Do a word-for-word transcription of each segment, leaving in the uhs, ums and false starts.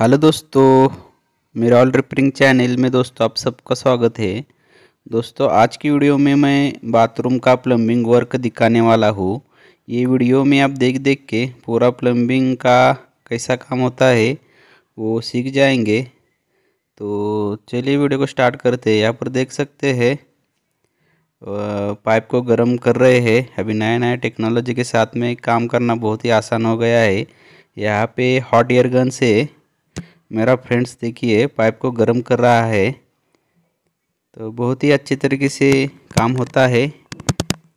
Hello दोस्तों, मेरे all repairing channel में दोस्तों आप सबका स्वागत है। दोस्तों आज की वीडियो में मैं बाथरूम का प्लम्बिंग वर्क दिखाने वाला हूँ। ये वीडियो में आप देख देख के पूरा प्लम्बिंग का कैसा काम होता है वो सीख जाएंगे। तो चलिए वीडियो को स्टार्ट करते हैं। यहाँ पर देख सकते हैं पाइप को गर्म कर रहे हैं। अभी नया नया टेक्नोलॉजी के साथ में काम करना बहुत ही आसान हो गया है। यहाँ पे हॉट एयर गन से मेरा फ्रेंड्स देखिए पाइप को गर्म कर रहा है। तो बहुत ही अच्छे तरीके से काम होता है।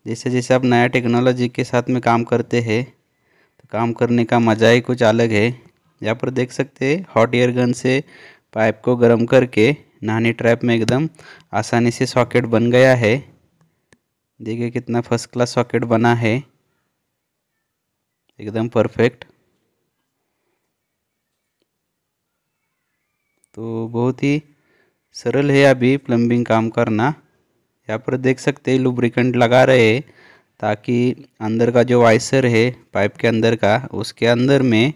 जैसे जैसे आप नया टेक्नोलॉजी के साथ में काम करते हैं तो काम करने का मज़ा ही कुछ अलग है। यहाँ पर देख सकते हैं हॉट एयर गन से पाइप को गर्म करके नहानी ट्रैप में एकदम आसानी से सॉकेट बन गया है। देखिए कितना फर्स्ट क्लास सॉकेट बना है, एकदम परफेक्ट। तो बहुत ही सरल है अभी प्लम्बिंग काम करना। यहाँ पर देख सकते हैं लुब्रिकेंट लगा रहे हैं ताकि अंदर का जो वाइसर है पाइप के अंदर का उसके अंदर में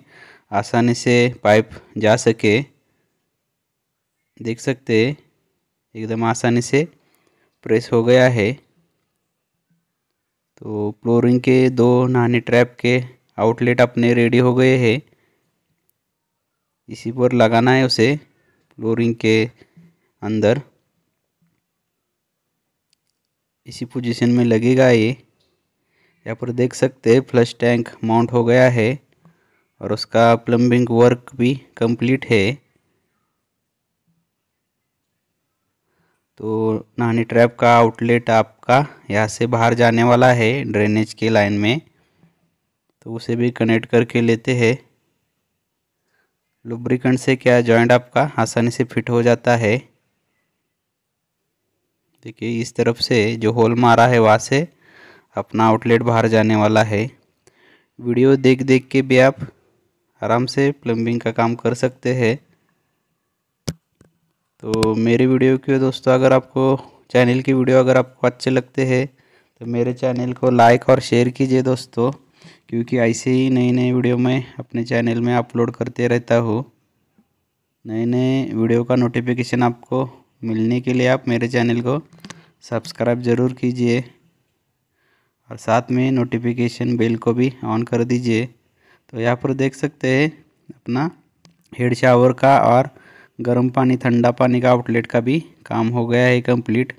आसानी से पाइप जा सके। देख सकते हैं एकदम आसानी से प्रेस हो गया है। तो फ्लोरिंग के दो नहाने ट्रैप के आउटलेट अपने रेडी हो गए हैं। इसी पर लगाना है उसे फ्लोरिंग के अंदर। इसी पोजीशन में लगेगा ये। यहाँ पर देख सकते हैं फ्लश टैंक माउंट हो गया है और उसका प्लम्बिंग वर्क भी कंप्लीट है। तो नहानी ट्रैप का आउटलेट आपका यहाँ से बाहर जाने वाला है ड्रेनेज के लाइन में, तो उसे भी कनेक्ट करके लेते हैं। लुब्रिकेंट से क्या जॉइंट आपका आसानी से फिट हो जाता है। देखिए इस तरफ से जो होल मारा है वहाँ से अपना आउटलेट बाहर जाने वाला है। वीडियो देख देख के भी आप आराम से प्लम्बिंग का काम कर सकते हैं। तो मेरे वीडियो के दोस्तों अगर आपको चैनल की वीडियो अगर आपको अच्छे लगते हैं तो मेरे चैनल को लाइक और शेयर कीजिए दोस्तों, क्योंकि ऐसे ही नई नई वीडियो मैं अपने चैनल में अपलोड करते रहता हूँ। नए नए वीडियो का नोटिफिकेशन आपको मिलने के लिए आप मेरे चैनल को सब्सक्राइब ज़रूर कीजिए और साथ में नोटिफिकेशन बेल को भी ऑन कर दीजिए। तो यहाँ पर देख सकते हैं अपना हेड शावर का और गर्म पानी ठंडा पानी का आउटलेट का भी काम हो गया है कंप्लीट।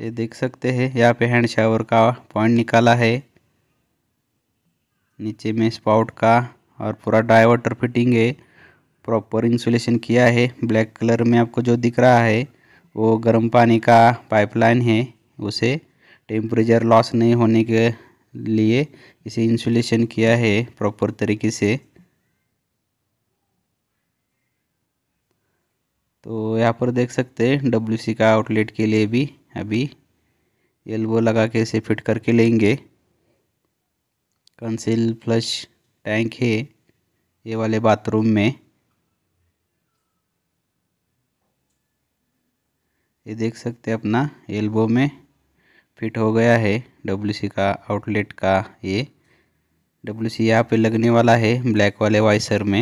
ये देख सकते हैं यहाँ पे हैंड शावर का पॉइंट निकाला है, नीचे में स्पाउट का और पूरा ड्राई वाटर फिटिंग है। प्रॉपर इंसुलेशन किया है। ब्लैक कलर में आपको जो दिख रहा है वो गर्म पानी का पाइपलाइन है, उसे टेम्परेचर लॉस नहीं होने के लिए इसे इंसुलेशन किया है प्रॉपर तरीके से। तो यहाँ पर देख सकते हैं डब्ल्यू सी का आउटलेट के लिए भी अभी एल्बो लगा के इसे फिट करके लेंगे। कंसील फ्लश टैंक है ये वाले बाथरूम में। ये देख सकते हैं अपना एल्बो में फिट हो गया है डब्ल्यूसी का आउटलेट का। ये डब्ल्यूसी यहाँ पे लगने वाला है ब्लैक वाले वाइसर में।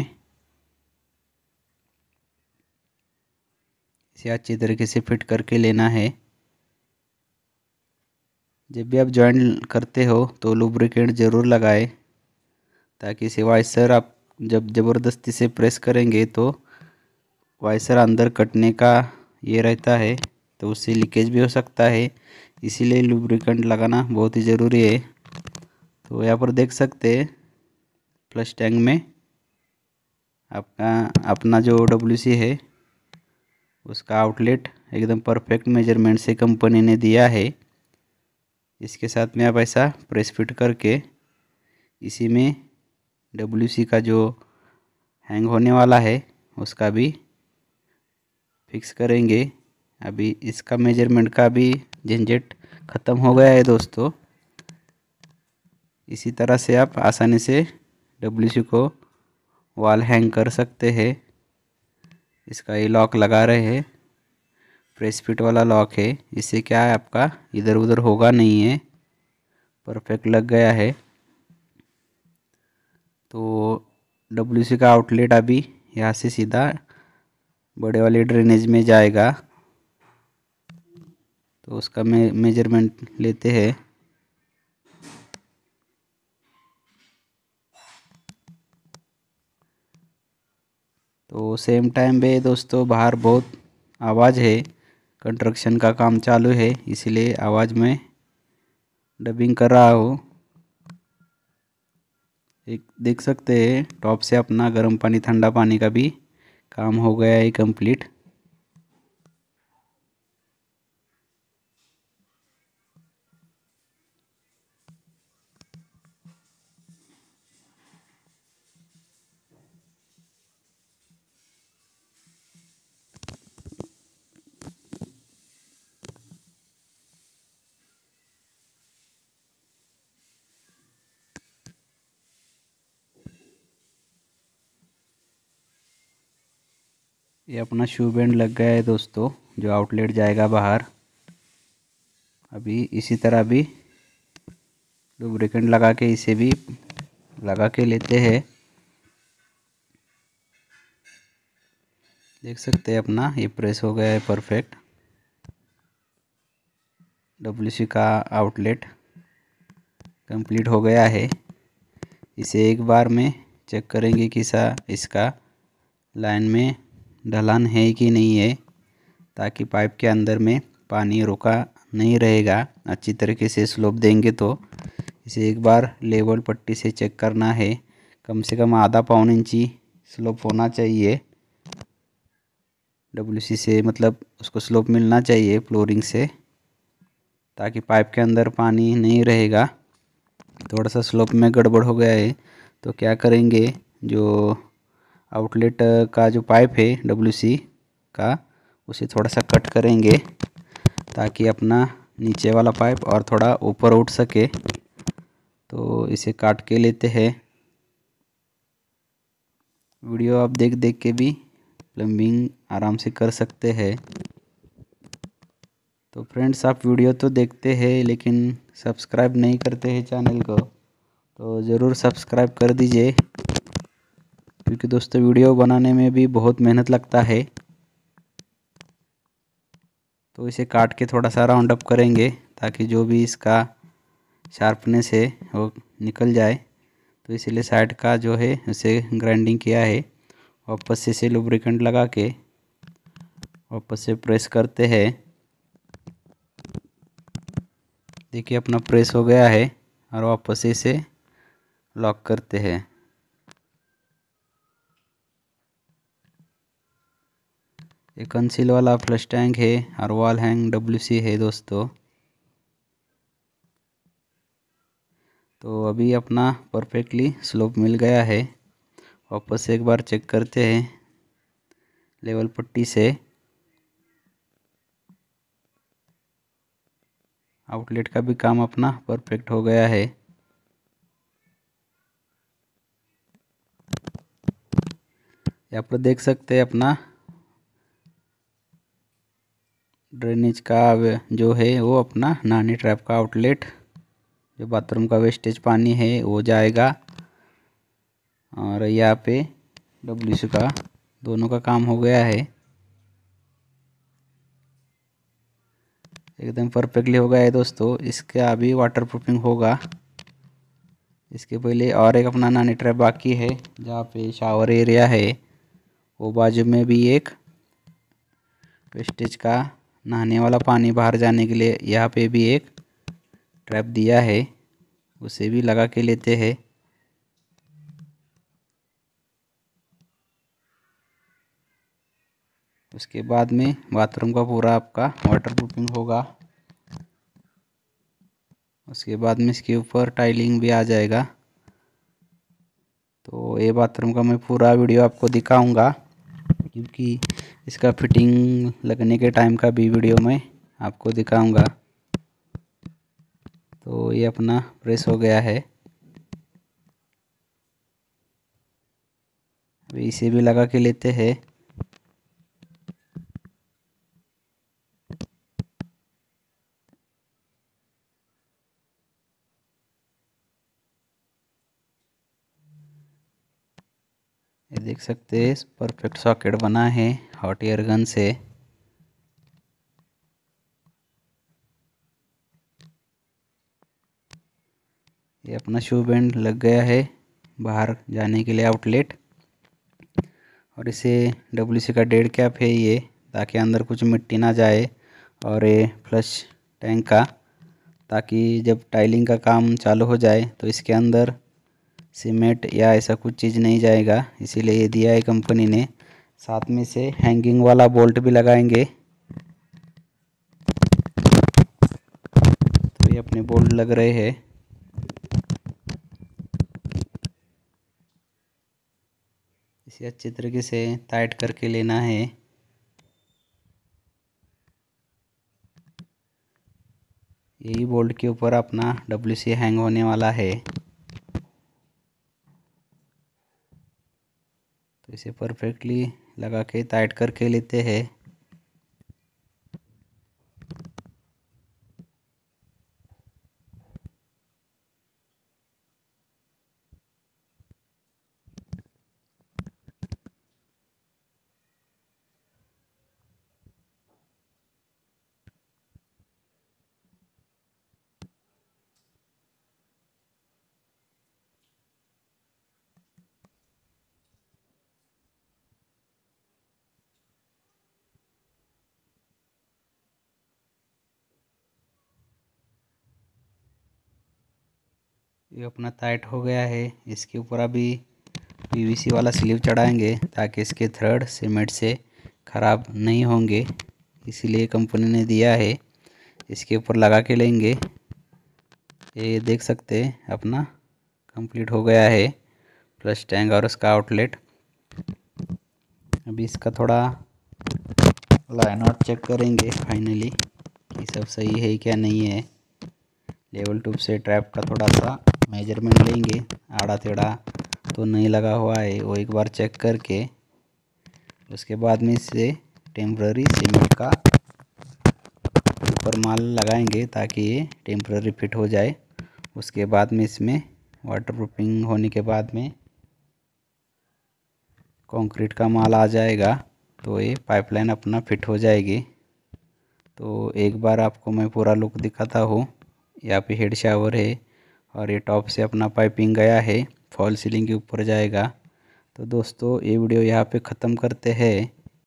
इसे अच्छी तरीके से फिट करके लेना है। जब भी आप जॉइंट करते हो तो लुब्रिकेंट ज़रूर लगाएं ताकि इसे वाइसर आप जब ज़बरदस्ती से प्रेस करेंगे तो वाइसर अंदर कटने का ये रहता है, तो उससे लीकेज भी हो सकता है। इसीलिए लुब्रिकेंट लगाना बहुत ही ज़रूरी है। तो यहाँ पर देख सकते हैं फ्लश टैंक में आपका अपना जो डब्ल्यूसी है उसका आउटलेट एकदम परफेक्ट मेजरमेंट से कंपनी ने दिया है। इसके साथ में आप ऐसा प्रेस फिट करके इसी में डब्ल्यूसी का जो हैंग होने वाला है उसका भी फिक्स करेंगे। अभी इसका मेजरमेंट का भी झंझट ख़त्म हो गया है दोस्तों। इसी तरह से आप आसानी से डब्ल्यूसी को वॉल हैंग कर सकते हैं। इसका ये लॉक लगा रहे हैं, प्रेस फिट वाला लॉक है। इससे क्या है आपका इधर उधर होगा नहीं है, परफेक्ट लग गया है। तो डब्ल्यू सी का आउटलेट अभी यहाँ से सीधा बड़े वाले ड्रेनेज में जाएगा। तो उसका मे, मेजरमेंट लेते हैं। तो सेम टाइम पे दोस्तों बाहर बहुत आवाज़ है, कंस्ट्रक्शन का काम चालू है, इसलिए आवाज़ में डबिंग कर रहा हूँ। एक देख सकते हैं टॉप से अपना गर्म पानी ठंडा पानी का भी काम हो गया है कंप्लीट। ये अपना शू बैंड लग गया है दोस्तों, जो आउटलेट जाएगा बाहर। अभी इसी तरह भी लुब्रिकेंट लगा के इसे भी लगा के लेते हैं। देख सकते हैं अपना ये प्रेस हो गया है परफेक्ट डब्ल्यूसी का आउटलेट कंप्लीट हो गया है। इसे एक बार में चेक करेंगे कि सा इसका लाइन में ढलान है कि नहीं है, ताकि पाइप के अंदर में पानी रुका नहीं रहेगा। अच्छी तरीके से स्लोप देंगे। तो इसे एक बार लेवल पट्टी से चेक करना है, कम से कम आधा पौन इंची स्लोप होना चाहिए डब्ल्यूसी से, मतलब उसको स्लोप मिलना चाहिए फ्लोरिंग से, ताकि पाइप के अंदर पानी नहीं रहेगा। थोड़ा सा स्लोप में गड़बड़ हो गया है, तो क्या करेंगे, जो आउटलेट का जो पाइप है डब्ल्यूसी का, उसे थोड़ा सा कट करेंगे ताकि अपना नीचे वाला पाइप और थोड़ा ऊपर उठ सके। तो इसे काट के लेते हैं। वीडियो आप देख देख के भी प्लम्बिंग आराम से कर सकते हैं। तो फ्रेंड्स, आप वीडियो तो देखते हैं लेकिन सब्सक्राइब नहीं करते हैं चैनल को, तो ज़रूर सब्सक्राइब कर दीजिए, क्योंकि दोस्तों वीडियो बनाने में भी बहुत मेहनत लगता है। तो इसे काट के थोड़ा सा राउंड अप करेंगे ताकि जो भी इसका शार्पनेस है वो निकल जाए। तो इसीलिए साइड का जो है उसे ग्राइंडिंग किया है। वापस से इसे लुब्रिकेंट लगा के वापस से प्रेस करते हैं। देखिए अपना प्रेस हो गया है और वापस से इसे लॉक करते हैं। ये कंसील वाला फ्लश टैंक है और वॉल हैंग डब्ल्यूसी है दोस्तों। तो अभी अपना परफेक्टली स्लोप मिल गया है। वापस एक बार चेक करते हैं लेवल पट्टी से। आउटलेट का भी काम अपना परफेक्ट हो गया है। यहाँ पर देख सकते हैं अपना ड्रेनेज का जो है वो अपना नानी ट्रैप का आउटलेट, जो बाथरूम का वेस्टेज पानी है वो जाएगा, और यहाँ पे डब्ल्यूसी का दोनों का काम हो गया है। एकदम परफेक्टली हो गया है दोस्तों। इसका अभी वाटर प्रूफिंग होगा। इसके पहले और एक अपना नानी ट्रैप बाकी है, जहाँ पे शावर एरिया है, वो बाजू में भी एक वेस्टेज का नहाने वाला पानी बाहर जाने के लिए यहाँ पे भी एक ट्रैप दिया है, उसे भी लगा के लेते हैं। उसके बाद में बाथरूम का पूरा आपका वाटर प्रूफिंग होगा। उसके बाद में इसके ऊपर टाइलिंग भी आ जाएगा। तो ये बाथरूम का मैं पूरा वीडियो आपको दिखाऊंगा, क्योंकि इसका फिटिंग लगने के टाइम का भी वीडियो मैं आपको दिखाऊंगा। तो ये अपना प्रेस हो गया है। अभी इसे भी लगा के लेते हैं। ये देख सकते हैं परफेक्ट सॉकेट बना है हॉट एयर गन से। ये अपना शू बैंड लग गया है बाहर जाने के लिए आउटलेट, और इसे डब्ल्यू सी का डेढ़ कैप है ये, ताकि अंदर कुछ मिट्टी ना जाए, और ये फ्लश टैंक का, ताकि जब टाइलिंग का काम चालू हो जाए तो इसके अंदर सीमेंट या ऐसा कुछ चीज़ नहीं जाएगा, इसीलिए ये दिया है कंपनी ने। साथ में से हैंगिंग वाला बोल्ट भी लगाएंगे। तो ये अपने बोल्ट लग रहे हैं। इसे अच्छे तरीके से टाइट करके लेना है। यही बोल्ट के ऊपर अपना डब्ल्यू सी हैंग होने वाला है। तो इसे परफेक्टली लगा के टाइट करके लेते हैं। ये अपना टाइट हो गया है। इसके ऊपर अभी पीवीसी वाला स्लीव चढ़ाएंगे, ताकि इसके थ्रेड सीमेंट से ख़राब नहीं होंगे, इसीलिए कंपनी ने दिया है। इसके ऊपर लगा के लेंगे। ये देख सकते हैं अपना कंप्लीट हो गया है प्लस टैंक और उसका आउटलेट। अभी इसका थोड़ा लाइन आउट चेक करेंगे फाइनली कि सब सही है क्या नहीं है। लेवल ट्यूब से ट्रैप का थोड़ा सा मेजरमेंट लेंगे, आड़ा टेढ़ा तो नहीं लगा हुआ है वो एक बार चेक करके, उसके बाद में इसे टेम्प्ररी सीमेंट का ऊपर माल लगाएंगे, ताकि ये टेम्प्ररी फिट हो जाए। उसके बाद में इसमें वाटरप्रूफिंग होने के बाद में कंक्रीट का माल आ जाएगा, तो ये पाइपलाइन अपना फिट हो जाएगी। तो एक बार आपको मैं पूरा लुक दिखाता हूँ। यहाँ पे हेड शावर है, और ये टॉप से अपना पाइपिंग गया है, फॉल सीलिंग के ऊपर जाएगा। तो दोस्तों ये वीडियो यहाँ पे ख़त्म करते हैं।